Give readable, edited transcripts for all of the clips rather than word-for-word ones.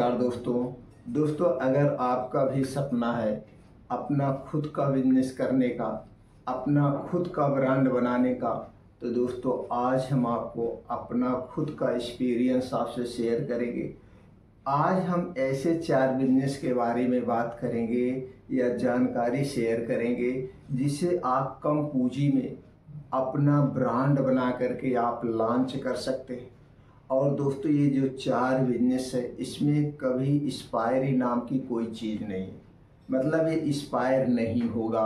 नमस्कार दोस्तों, अगर आपका भी सपना है अपना खुद का बिजनेस करने का, अपना खुद का ब्रांड बनाने का, तो दोस्तों आज हम आपको अपना खुद का एक्सपीरियंस आपसे शेयर करेंगे। आज हम ऐसे चार बिजनेस के बारे में बात करेंगे या जानकारी शेयर करेंगे जिसे आप कम पूंजी में अपना ब्रांड बना करके आप लॉन्च कर सकते हैं। और दोस्तों ये जो चार बिजनेस है इसमें कभी एक्सपायरी नाम की कोई चीज़ नहीं है, मतलब ये एक्सपायर नहीं होगा।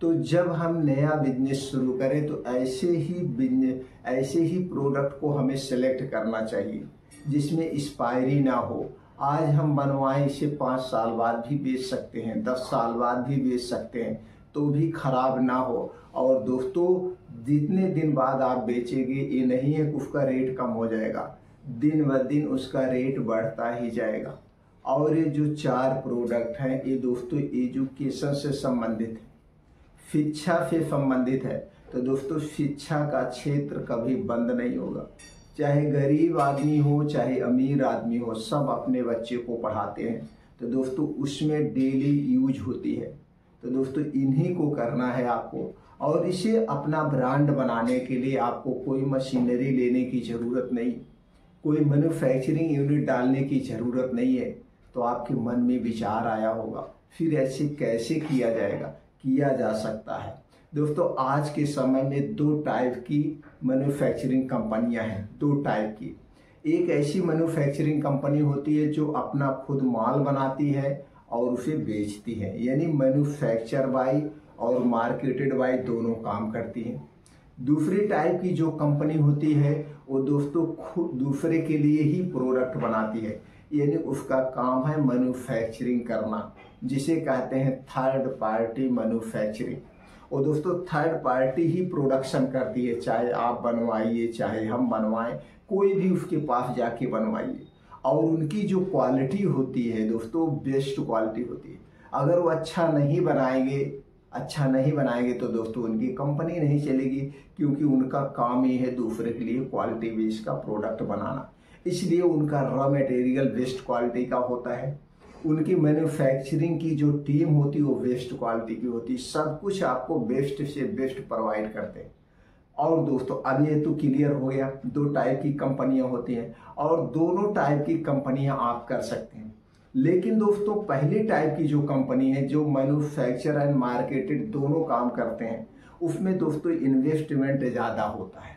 तो जब हम नया बिजनेस शुरू करें तो ऐसे ही प्रोडक्ट को हमें सेलेक्ट करना चाहिए जिसमें एक्सपायरी ना हो। आज हम बनवाएं, इसे 5 साल बाद भी बेच सकते हैं, 10 साल बाद भी बेच सकते हैं, तो भी ख़राब ना हो। और दोस्तों जितने दिन बाद आप बेचेंगे ये नहीं है कि उसका रेट कम हो जाएगा, दिन ब दिन उसका रेट बढ़ता ही जाएगा। और ये जो चार प्रोडक्ट हैं ये दोस्तों एजुकेशन से संबंधित है, शिक्षा से संबंधित है। तो दोस्तों शिक्षा का क्षेत्र कभी बंद नहीं होगा, चाहे गरीब आदमी हो चाहे अमीर आदमी हो, सब अपने बच्चे को पढ़ाते हैं। तो दोस्तों उसमें डेली यूज होती है। तो दोस्तों इन्हीं को करना है आपको, और इसे अपना ब्रांड बनाने के लिए आपको कोई मशीनरी लेने की ज़रूरत नहीं, कोई मैन्युफैक्चरिंग यूनिट डालने की ज़रूरत नहीं है। तो आपके मन में विचार आया होगा, फिर ऐसे कैसे किया जाएगा, किया जा सकता है। दोस्तों आज के समय में 2 टाइप की मैन्युफैक्चरिंग कंपनियां हैं, 2 टाइप की। एक ऐसी मैन्युफैक्चरिंग कंपनी होती है जो अपना खुद माल बनाती है और उसे बेचती है, यानी मैन्युफैक्चर बाय और मार्केटेड बाय दोनों काम करती हैं। दूसरी टाइप की जो कंपनी होती है वो दोस्तों खुद दूसरे के लिए ही प्रोडक्ट बनाती है, यानी उसका काम है मैन्युफैक्चरिंग करना, जिसे कहते हैं थर्ड पार्टी मैन्युफैक्चरिंग। और दोस्तों थर्ड पार्टी ही प्रोडक्शन करती है, चाहे आप बनवाइए चाहे हम बनवाएं, कोई भी उसके पास जाके बनवाइए। और उनकी जो क्वालिटी होती है दोस्तों बेस्ट क्वालिटी होती है। अगर वो अच्छा नहीं बनाएंगे तो दोस्तों उनकी कंपनी नहीं चलेगी, क्योंकि उनका काम ये है दूसरे के लिए क्वालिटी बेस्ड का प्रोडक्ट बनाना। इसलिए उनका रॉ मटेरियल बेस्ट क्वालिटी का होता है, उनकी मैन्युफैक्चरिंग की जो टीम होती है वो बेस्ट क्वालिटी की होती है, सब कुछ आपको बेस्ट से बेस्ट प्रोवाइड करते हैं। और दोस्तों अब ये तो क्लियर हो गया 2 टाइप की कंपनियां होती हैं, और दोनों टाइप की कंपनियां आप कर सकते हैं। लेकिन दोस्तों पहली टाइप की जो कंपनी है जो मैन्युफैक्चर एंड मार्केटेड दोनों काम करते हैं, उसमें दोस्तों इन्वेस्टमेंट ज़्यादा होता है।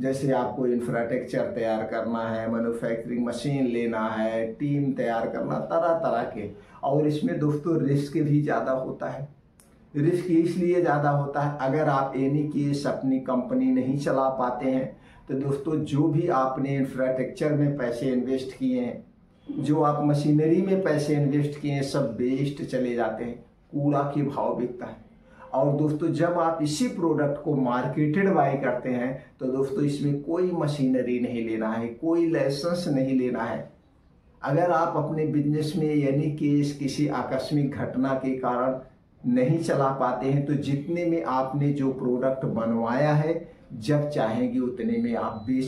जैसे आपको इंफ्रास्ट्रक्चर तैयार करना है, मैन्युफैक्चरिंग मशीन लेना है, टीम तैयार करना, तरह तरह के। और इसमें दोस्तों रिस्क भी ज़्यादा होता है। रिस्क इसलिए ज़्यादा होता है, अगर आप एनी केस अपनी कंपनी नहीं चला पाते हैं तो दोस्तों जो भी आपने इंफ्रास्ट्रक्चर में पैसे इन्वेस्ट किए हैं, जो आप मशीनरी में पैसे इन्वेस्ट किए हैं, सब वेस्ट चले जाते हैं, कूड़ा के भाव बिकता है। और दोस्तों जब आप इसी प्रोडक्ट को मार्केटेड बाय करते हैं तो दोस्तों इसमें कोई मशीनरी नहीं लेना है, कोई लाइसेंस नहीं लेना है। अगर आप अपने बिजनेस में यानी कि किसी आकस्मिक घटना के कारण नहीं चला पाते हैं तो जितने में आपने जो प्रोडक्ट बनवाया है जब चाहेंगे उतने में आप बेच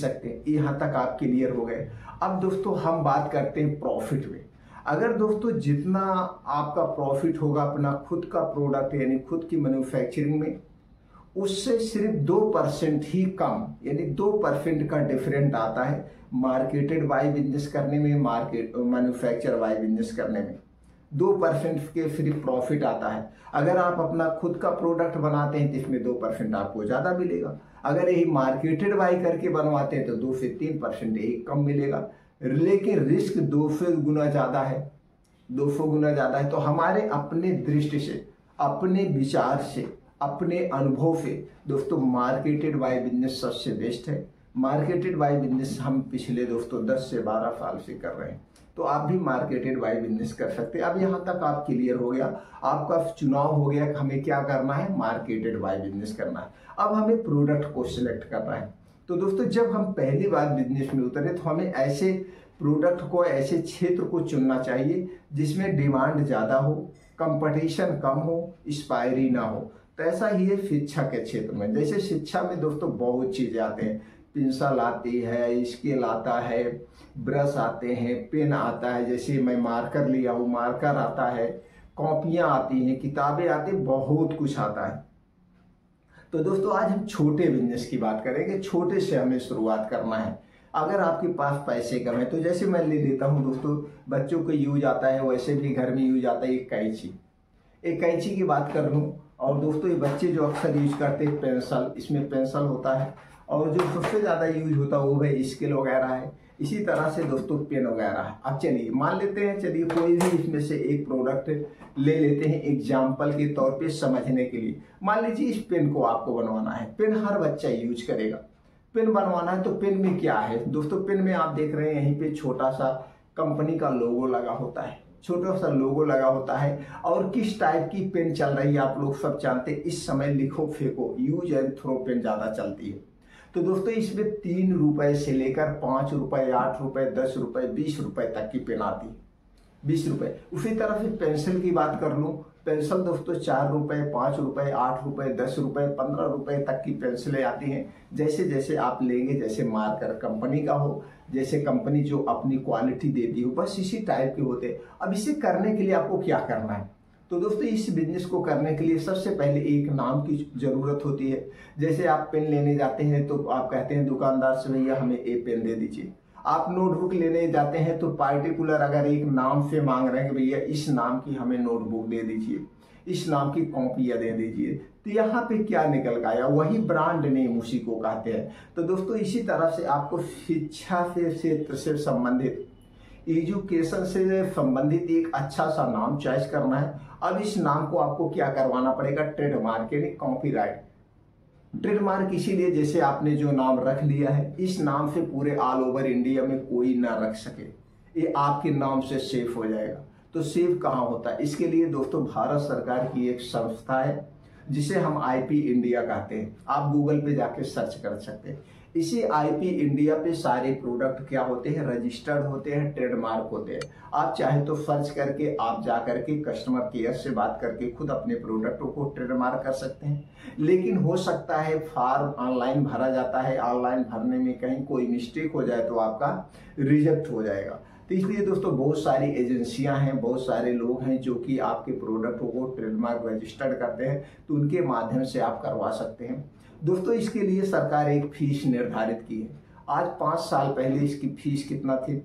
सकते हैं। यहाँ तक आप क्लियर हो गए। अब दोस्तों हम बात करते हैं प्रॉफिट में। अगर दोस्तों जितना आपका प्रॉफिट होगा अपना खुद का प्रोडक्ट यानी खुद की मैन्युफैक्चरिंग में, उससे सिर्फ 2% ही कम, यानी 2% का डिफरेंट आता है मार्केटेड बाय बिजनेस करने में, मैन्युफैक्चर बाय बिजनेस करने में 2% के सिर्फ प्रॉफिट आता है। अगर आप अपना खुद का प्रोडक्ट बनाते हैं तो इसमें 2% आपको ज़्यादा मिलेगा, अगर यही मार्केटेड बाय करके बनवाते हैं तो 2 से 3% यही कम मिलेगा। लेकिन रिस्क 200 गुना ज़्यादा है, 200 गुना ज़्यादा है। तो हमारे अपने दृष्टि से, अपने विचार से, अपने अनुभव से दोस्तों मार्केटेड बाय बिजनेस सबसे बेस्ट है। मार्केटेड बाय बिजनेस हम पिछले दोस्तों 10 से 12 साल से कर रहे हैं, तो आप भी मार्केटेड बाय बिजनेस कर सकते हैं। अब यहाँ तक आप क्लियर हो गया, आपका चुनाव हो गया कि हमें क्या करना है, मार्केटेड बाय बिजनेस करना है। अब हमें प्रोडक्ट को सिलेक्ट करना है। तो दोस्तों जब हम पहली बार बिजनेस में उतरे तो हमें ऐसे प्रोडक्ट को, ऐसे क्षेत्र को चुनना चाहिए जिसमें डिमांड ज़्यादा हो, कंपटीशन कम हो, एक्सपायरी ना हो। तो ऐसा ही है शिक्षा के क्षेत्र में। जैसे शिक्षा में दोस्तों बहुत चीज़ें आते हैं, पेंसिल आती है, स्केल आता है, ब्रश आते हैं, पेन आता है, जैसे मैं मार्कर लिया हूँ मार्कर आता है, कॉपियाँ आती हैं, किताबें आती, बहुत कुछ आता है। तो दोस्तों आज हम छोटे बिजनेस की बात करेंगे, छोटे से हमें शुरुआत करना है। अगर आपके पास पैसे कम है तो जैसे मैं ले लेता हूँ दोस्तों, बच्चों को यूज आता है, वैसे भी घर में यूज आता है एक कैंची की बात कर लूँ। और दोस्तों ये बच्चे जो अक्सर यूज करते हैं पेंसिल, इसमें पेंसिल होता है, और जो सबसे ज़्यादा यूज होता है वो भाई स्केल वगैरह है। इसी तरह से दोस्तों पेन वगैरह है। अब चलिए मान लेते हैं, चलिए कोई भी इसमें से एक प्रोडक्ट ले लेते हैं एग्जाम्पल के तौर पे समझने के लिए। मान लीजिए इस पेन को आपको बनवाना है, पेन हर बच्चा यूज करेगा, पेन बनवाना है। तो पेन में क्या है दोस्तों, पेन में आप देख रहे हैं यहीं पर छोटा सा कंपनी का लोगो लगा होता है, छोटा सा लोगो लगा होता है। और किस टाइप की पेन चल रही है आप लोग सब जानते हैं, इस समय लिखो फेंको यूज एंड थ्रो पेन ज़्यादा चलती है। तो दोस्तों इसमें 3 रुपए से लेकर 5 रुपए, 8 रुपए, 10 रुपए, 20 रुपए तक की पेन आती है, 20 रुपए। उसी तरह से पेंसिल की बात कर लूँ, पेंसिल दोस्तों 4 रुपए, 5 रुपए, 8 रुपए, 10 रुपए, 15 रुपए तक की पेंसिलें आती हैं। जैसे जैसे आप लेंगे, जैसे मार्कर कंपनी का हो, जैसे कंपनी जो अपनी क्वालिटी देती हो, बस इसी टाइप के होते हैं। अब इसे करने के लिए आपको क्या करना है, तो दोस्तों इस बिजनेस को करने के लिए सबसे पहले एक नाम की ज़रूरत होती है। जैसे आप पेन लेने जाते हैं तो आप कहते हैं दुकानदार से भैया हमें ये पेन दे दीजिए। आप नोटबुक लेने जाते हैं तो पार्टिकुलर अगर एक नाम से मांग रहे हैं भैया इस नाम की हमें नोटबुक दे दीजिए, इस नाम की कॉपियाँ दे दीजिए, तो यहाँ पे क्या निकल का आया, वही ब्रांड नेम उसी को कहते हैं। तो दोस्तों इसी तरह से आपको शिक्षा से क्षेत्र से संबंधित, एजुकेशन से संबंधित एक अच्छा सा नाम चॉइस करना है। अब इस नाम को आपको क्या करवाना पड़ेगा, ट्रेडमार्क यानी कॉपीराइट। ट्रेडमार्क इसीलिए जैसे आपने जो नाम रख लिया है, इस नाम से पूरे ऑल ओवर इंडिया में कोई ना रख सके, ये आपके नाम से सेफ हो जाएगा। तो सेफ कहाँ होता है, इसके लिए दोस्तों भारत सरकार की एक संस्था है जिसे हम आईपी इंडिया कहते हैं। आप गूगल पे जाके सर्च कर सकते हैं। इसी आईपी इंडिया पे सारे प्रोडक्ट क्या होते हैं, रजिस्टर्ड होते हैं, ट्रेडमार्क होते हैं। आप चाहे तो सर्च करके आप जा करके कस्टमर केयर से बात करके खुद अपने प्रोडक्टों को ट्रेडमार्क कर सकते हैं। लेकिन हो सकता है फॉर्म ऑनलाइन भरा जाता है, ऑनलाइन भरने में कहीं कोई मिस्टेक हो जाए तो आपका रिजेक्ट हो जाएगा। तो इसलिए दोस्तों बहुत सारी एजेंसियां हैं, बहुत सारे लोग हैं जो कि आपके प्रोडक्टों को ट्रेडमार्क रजिस्टर्ड करते हैं, तो उनके माध्यम से आप करवा सकते हैं। दोस्तों इसके लिए सरकार एक फीस निर्धारित की है। आज 5 साल पहले इसकी फीस कितना थी,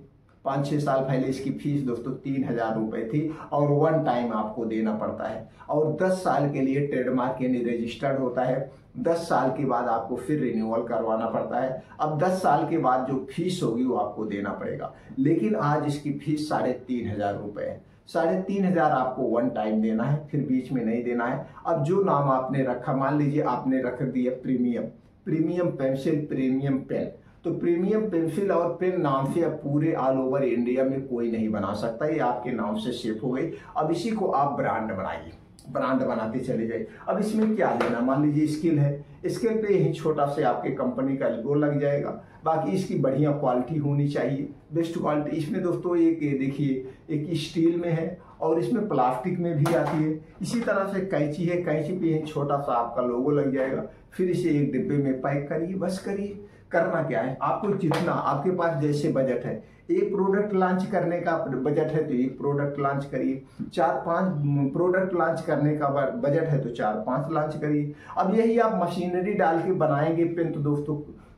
5-6 साल पहले इसकी फीस दोस्तों 3000 रुपये थी, और 1 टाइम आपको देना पड़ता है। और 10 साल के लिए ट्रेडमार्क यानी रजिस्टर्ड होता है। 10 साल के बाद आपको फिर रिन्यूअल करवाना पड़ता है। अब 10 साल के बाद जो फीस होगी वो आपको देना पड़ेगा। लेकिन आज इसकी फीस 3500 रुपये है। 3500 आपको 1 टाइम देना है, फिर बीच में नहीं देना है। अब जो नाम आपने रखा, मान लीजिए आपने रख दिया premium, premium pencil, premium pen, तो प्रीमियम पेंसिल और पेन नाम से अब पूरे ऑल ओवर इंडिया में कोई नहीं बना सकता, ये आपके नाम से सेफ हो गई। अब इसी को आप ब्रांड बनाइए, ब्रांड बनाते चले जाइए। अब इसमें क्या लेना, मान लीजिए स्केल है, स्केल पे ही छोटा से आपके कंपनी का लोगो लग जाएगा। बाकी इसकी बढ़िया क्वालिटी होनी चाहिए, बेस्ट क्वालिटी। इसमें दोस्तों एक देखिए, एक स्टील में है और इसमें प्लास्टिक में भी आती है। इसी तरह से कैंची है, कैंची पे ही छोटा सा आपका लोगो लग जाएगा। फिर इसे एक डिब्बे में पैक करिए, बस करिए। करना क्या है, आपको जितना आपके पास जैसे बजट है, एक प्रोडक्ट लॉन्च करने का बजट है तो एक प्रोडक्ट लॉन्च करिए, 4-5 प्रोडक्ट लॉन्च करने का बजट है तो 4-5 लॉन्च करिए। अब यही आप मशीनरी डाल के बनाएंगे पेन तो दोस्तों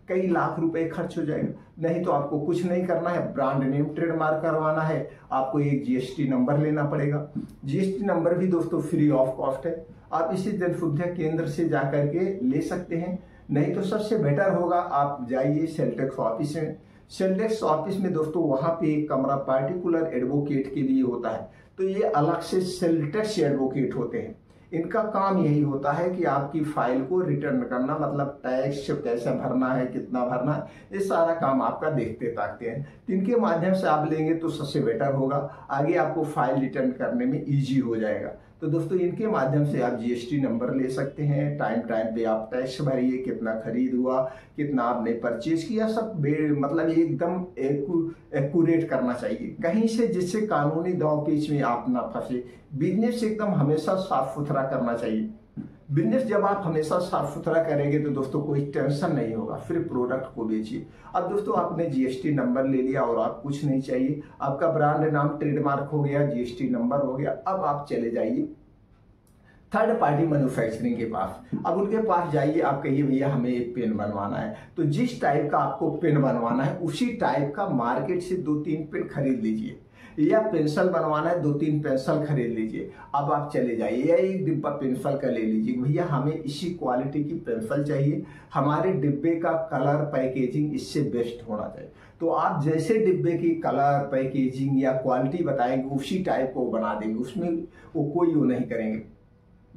कई लाख रुपए खर्च हो जाएगा। नहीं तो आपको कुछ नहीं करना है, ब्रांड नेम ट्रेडमार्क करवाना है, आपको एक जीएसटी नंबर लेना पड़ेगा। जीएसटी नंबर भी दोस्तों फ्री ऑफ कॉस्ट है, आप इसे जनसुविधा केंद्र से जा करके ले सकते हैं। नहीं तो सबसे बेटर होगा आप जाइए सेल टैक्स ऑफिस में। सेल टैक्स ऑफिस में दोस्तों वहाँ पे एक कमरा पार्टिकुलर एडवोकेट के लिए होता है, तो ये अलग से सेल टैक्स एडवोकेट होते हैं। इनका काम यही होता है कि आपकी फाइल को रिटर्न करना, मतलब टैक्स कैसे भरना है, कितना भरना है, ये सारा काम आपका देखते ताकते हैं। इनके माध्यम से आप लेंगे तो सबसे बेटर होगा, आगे आपको फाइल रिटर्न करने में ईजी हो जाएगा। तो दोस्तों इनके माध्यम से आप जीएसटी नंबर ले सकते हैं, टाइम पे आप टैक्स भरिए, कितना खरीद हुआ, कितना आपने परचेज किया, सब मतलब एकदम एक्यूरेट करना चाहिए कहीं से, जिससे कानूनी दांव पेच में आप ना फंसे। बिजनेस एकदम हमेशा साफ सुथरा करना चाहिए। बिजनेस जब आप हमेशा साफ सुथरा करेंगे तो दोस्तों कोई टेंशन नहीं होगा, फिर प्रोडक्ट को बेचिए। अब दोस्तों आपने जीएसटी नंबर ले लिया और आप कुछ नहीं चाहिए, आपका ब्रांड नाम ट्रेडमार्क हो गया, जीएसटी नंबर हो गया। अब आप चले जाइए थर्ड पार्टी मैन्युफैक्चरिंग के पास। अब उनके पास जाइए, आप कहिए भैया हमें ये पेन बनवाना है, तो जिस टाइप का आपको पेन बनवाना है उसी टाइप का मार्केट से 2-3 पेन खरीद लीजिए, या पेंसिल बनवाना है 2-3 पेंसिल खरीद लीजिए। अब आप चले जाइए या एक डिब्बा पेंसिल का ले लीजिए, भैया हमें इसी क्वालिटी की पेंसिल चाहिए, हमारे डिब्बे का कलर पैकेजिंग इससे बेस्ट होना चाहिए। तो आप जैसे डिब्बे की कलर पैकेजिंग या क्वालिटी बताएंगे उसी टाइप को बना देंगे, उसमें वो कोई वो नहीं करेंगे।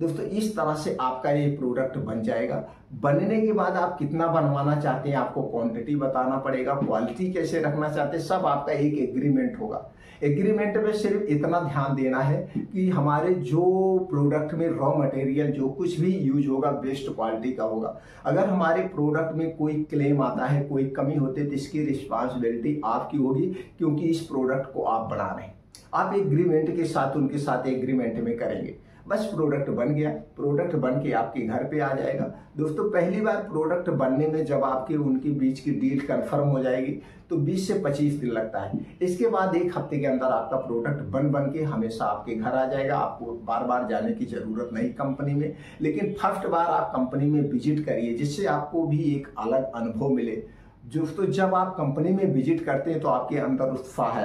दोस्तों इस तरह से आपका ये प्रोडक्ट बन जाएगा। बनने के बाद आप कितना बनवाना चाहते हैं, आपको क्वांटिटी बताना पड़ेगा, क्वालिटी कैसे रखना चाहते हैं, सब आपका एक एग्रीमेंट होगा। एग्रीमेंट में सिर्फ इतना ध्यान देना है कि हमारे जो प्रोडक्ट में रॉ मटेरियल जो कुछ भी यूज होगा बेस्ट क्वालिटी का होगा। अगर हमारे प्रोडक्ट में कोई क्लेम आता है, कोई कमी होती है, तो इसकी रिस्पॉन्सिबिलिटी आपकी होगी, क्योंकि इस प्रोडक्ट को आप बना रहे हैं। आप एग्रीमेंट के साथ उनके साथ एग्रीमेंट में करेंगे। बस प्रोडक्ट बन गया, प्रोडक्ट बन के आपके घर पे आ जाएगा। दोस्तों पहली बार प्रोडक्ट बनने में जब आपके उनके बीच की डील कंफर्म हो जाएगी तो 20 से 25 दिन लगता है। इसके बाद एक हफ्ते के अंदर आपका प्रोडक्ट बन के हमेशा आपके घर आ जाएगा। आपको बार बार जाने की जरूरत नहीं कंपनी में, लेकिन फर्स्ट बार आप कंपनी में विजिट करिए, जिससे आपको भी एक अलग अनुभव मिले। दोस्तों जब आप कंपनी में विजिट करते हैं तो आपके अंदर उत्साह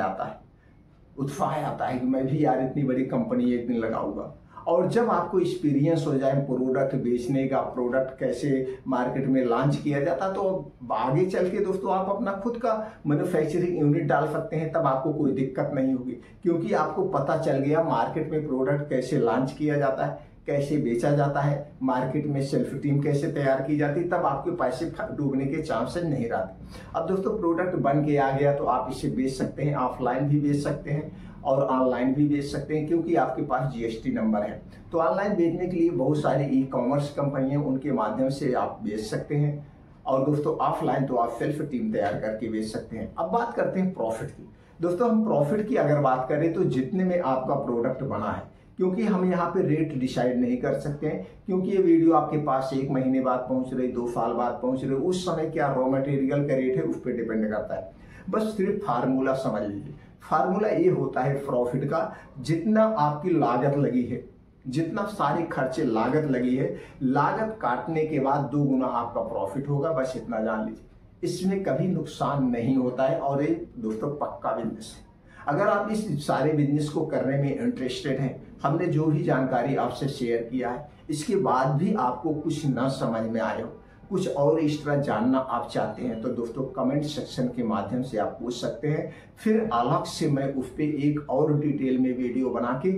आता है कि मैं भी यार इतनी बड़ी कंपनी एक दिन लगाऊंगा। और जब आपको एक्सपीरियंस हो जाए प्रोडक्ट बेचने का, प्रोडक्ट कैसे मार्केट में लॉन्च किया जाता, तो आगे चल के दोस्तों आप अपना खुद का मैन्युफैक्चरिंग यूनिट डाल सकते हैं, तब आपको कोई दिक्कत नहीं होगी, क्योंकि आपको पता चल गया मार्केट में प्रोडक्ट कैसे लॉन्च किया जाता है, कैसे बेचा जाता है, मार्केट में सेल्फ टीम कैसे तैयार की जाती, तब आपके पैसे डूबने के चांसेस नहीं रहते। अब दोस्तों प्रोडक्ट बन के आ गया तो आप इसे बेच सकते हैं, ऑफलाइन भी बेच सकते हैं और ऑनलाइन भी बेच सकते हैं, क्योंकि आपके पास जीएसटी नंबर है। तो ऑनलाइन बेचने के लिए बहुत सारे ई कॉमर्स कंपनियां, उनके माध्यम से आप बेच सकते हैं, और दोस्तों ऑफलाइन तो आप सेल्फ टीम तैयार करके बेच सकते हैं। अब बात करते हैं प्रॉफिट की। दोस्तों हम प्रॉफिट की अगर बात करें तो जितने में आपका प्रोडक्ट बना है, क्योंकि हम यहाँ पे रेट डिसाइड नहीं कर सकते हैं, क्योंकि ये वीडियो आपके पास 1 महीने बाद पहुँच रही, 2 साल बाद पहुँच रही, उस समय क्या रॉ मटेरियल का रेट है उस पर डिपेंड करता है। बस सिर्फ फार्मूला समझ लीजिए। फार्मूला ये होता है प्रॉफिट का, जितना आपकी लागत लगी है, जितना सारे खर्चे लागत लगी है, लागत काटने के बाद 2 गुना आपका प्रॉफिट होगा। बस इतना जान लीजिए, इसमें कभी नुकसान नहीं होता है, और ये दोस्तों पक्का बिजनेस है। अगर आप इस सारे बिजनेस को करने में इंटरेस्टेड हैं, हमने जो भी जानकारी आपसे शेयर किया है, इसके बाद भी आपको कुछ ना समझ में आए हो, कुछ और एक्स्ट्रा जानना आप चाहते हैं, तो दोस्तों कमेंट सेक्शन के माध्यम से आप पूछ सकते हैं। फिर अलग से मैं उस पर एक और डिटेल में वीडियो बना के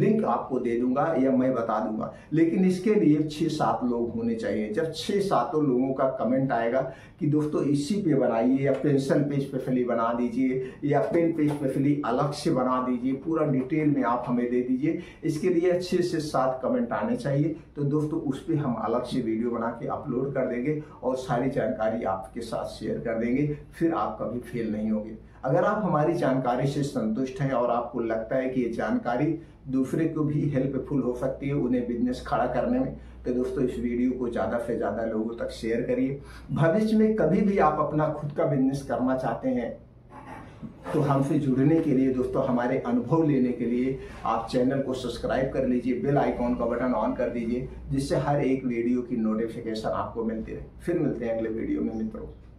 लिंक आपको दे दूंगा या मैं बता दूंगा, लेकिन इसके लिए 6-7 लोग होने चाहिए। जब 6-7 लोगों का कमेंट आएगा कि दोस्तों इसी पे बनाइए, या पेंसिल पे स्पेशली बना दीजिए, या पेन पे स्पेशली अलग से बना दीजिए, पूरा डिटेल में आप हमें दे दीजिए। इसके लिए 6 से 7 कमेंट आने चाहिए, तो दोस्तों उस पर हम अलग से वीडियो बना के अपलोड कर देंगे और सारी जानकारी आपके साथ शेयर कर देंगे। फिर आप कभी फेल नहीं होंगे। अगर आप हमारी जानकारी से संतुष्ट हैं और आपको लगता है कि ये जानकारी दूसरे को भी हेल्पफुल हो सकती है, उन्हें बिजनेस खड़ा करने में, तो दोस्तों इस वीडियो को ज़्यादा से ज़्यादा लोगों तक शेयर करिए। भविष्य में कभी भी आप अपना खुद का बिजनेस करना चाहते हैं तो हमसे जुड़ने के लिए, दोस्तों हमारे अनुभव लेने के लिए आप चैनल को सब्सक्राइब कर लीजिए, बेल आइकॉन का बटन ऑन कर दीजिए, जिससे हर एक वीडियो की नोटिफिकेशन आपको मिलती रहे। फिर मिलते हैं अगले वीडियो में मित्रों।